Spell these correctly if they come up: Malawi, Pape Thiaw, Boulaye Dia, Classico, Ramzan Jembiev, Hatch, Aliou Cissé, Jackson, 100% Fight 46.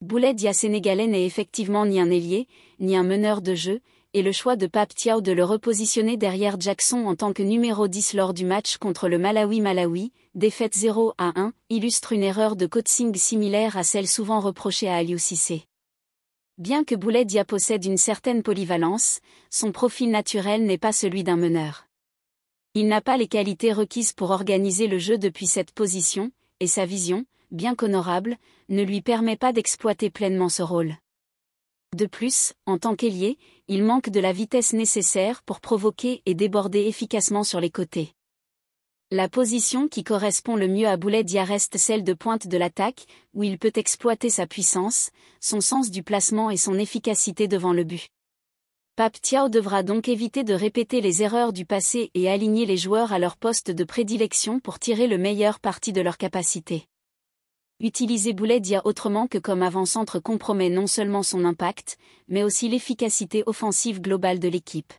Boulaye Dia sénégalais n'est effectivement ni un ailier, ni un meneur de jeu, et le choix de Pape Thiaw de le repositionner derrière Jackson en tant que numéro 10 lors du match contre le Malawi, défaite 0-1, illustre une erreur de coaching similaire à celle souvent reprochée à Aliou Cissé. Bien que Boulaye Dia possède une certaine polyvalence, son profil naturel n'est pas celui d'un meneur. Il n'a pas les qualités requises pour organiser le jeu depuis cette position, et sa vision, bien qu'honorable, ne lui permet pas d'exploiter pleinement ce rôle. De plus, en tant qu'ailier, il manque de la vitesse nécessaire pour provoquer et déborder efficacement sur les côtés. La position qui correspond le mieux à Boulaye Dia reste celle de pointe de l'attaque, où il peut exploiter sa puissance, son sens du placement et son efficacité devant le but. Pape Thiaw devra donc éviter de répéter les erreurs du passé et aligner les joueurs à leur poste de prédilection pour tirer le meilleur parti de leurs capacités. Utiliser Boulaye Dia autrement que comme avant-centre compromet non seulement son impact, mais aussi l'efficacité offensive globale de l'équipe.